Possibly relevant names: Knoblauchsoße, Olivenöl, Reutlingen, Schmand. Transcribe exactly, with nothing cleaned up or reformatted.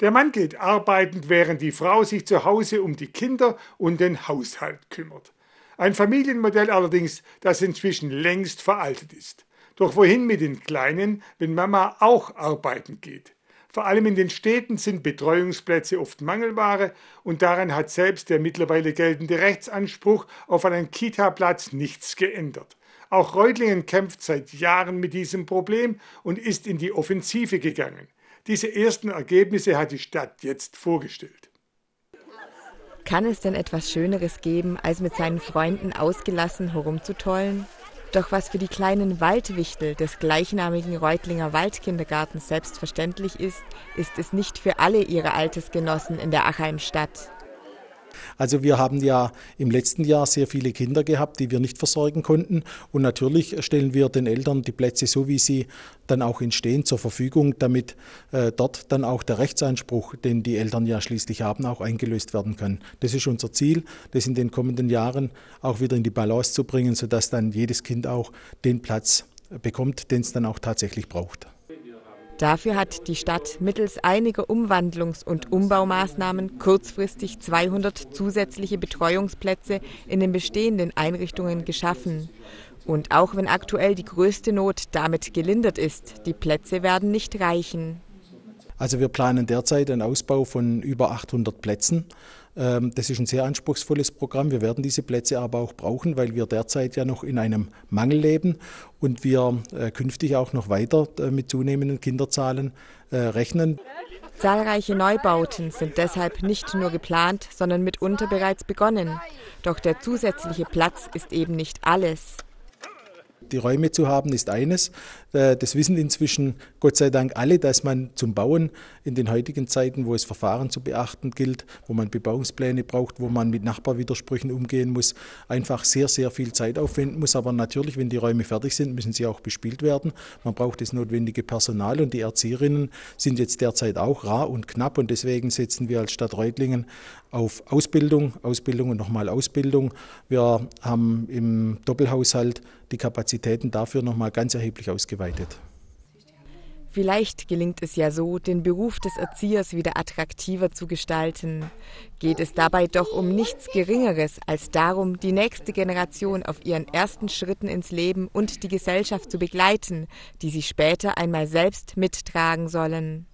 Der Mann geht arbeitend, während die Frau sich zu Hause um die Kinder und den Haushalt kümmert. Ein Familienmodell allerdings, das inzwischen längst veraltet ist. Doch wohin mit den Kleinen, wenn Mama auch arbeiten geht? Vor allem in den Städten sind Betreuungsplätze oft Mangelware und daran hat selbst der mittlerweile geltende Rechtsanspruch auf einen Kita-Platz nichts geändert. Auch Reutlingen kämpft seit Jahren mit diesem Problem und ist in die Offensive gegangen. Diese ersten Ergebnisse hat die Stadt jetzt vorgestellt. Kann es denn etwas Schöneres geben, als mit seinen Freunden ausgelassen herumzutollen? Doch was für die kleinen Waldwichtel des gleichnamigen Reutlinger Waldkindergartens selbstverständlich ist, ist es nicht für alle ihre Altersgenossen in der Achheimstadt. Also wir haben ja im letzten Jahr sehr viele Kinder gehabt, die wir nicht versorgen konnten. Und natürlich stellen wir den Eltern die Plätze, so wie sie dann auch entstehen, zur Verfügung, damit äh, dort dann auch der Rechtsanspruch, den die Eltern ja schließlich haben, auch eingelöst werden kann. Das ist unser Ziel, das in den kommenden Jahren auch wieder in die Balance zu bringen, sodass dann jedes Kind auch den Platz bekommt, den es dann auch tatsächlich braucht. Dafür hat die Stadt mittels einiger Umwandlungs- und Umbaumaßnahmen kurzfristig zweihundert zusätzliche Betreuungsplätze in den bestehenden Einrichtungen geschaffen. Und auch wenn aktuell die größte Not damit gelindert ist, die Plätze werden nicht reichen. Also wir planen derzeit einen Ausbau von über achthundert Plätzen. Das ist ein sehr anspruchsvolles Programm. Wir werden diese Plätze aber auch brauchen, weil wir derzeit ja noch in einem Mangel leben und wir künftig auch noch weiter mit zunehmenden Kinderzahlen rechnen. Zahlreiche Neubauten sind deshalb nicht nur geplant, sondern mitunter bereits begonnen. Doch der zusätzliche Platz ist eben nicht alles. Die Räume zu haben ist eines. Das wissen inzwischen Gott sei Dank alle, dass man zum Bauen in den heutigen Zeiten, wo es Verfahren zu beachten gilt, wo man Bebauungspläne braucht, wo man mit Nachbarwidersprüchen umgehen muss, einfach sehr, sehr viel Zeit aufwenden muss. Aber natürlich, wenn die Räume fertig sind, müssen sie auch bespielt werden. Man braucht das notwendige Personal und die Erzieherinnen sind jetzt derzeit auch rar und knapp und deswegen setzen wir als Stadt Reutlingen auf Ausbildung, Ausbildung und nochmal Ausbildung. Wir haben im Doppelhaushalt die Kapazitäten dafür nochmal ganz erheblich ausgeweitet. Vielleicht gelingt es ja so, den Beruf des Erziehers wieder attraktiver zu gestalten. Geht es dabei doch um nichts Geringeres als darum, die nächste Generation auf ihren ersten Schritten ins Leben und die Gesellschaft zu begleiten, die sie später einmal selbst mittragen sollen.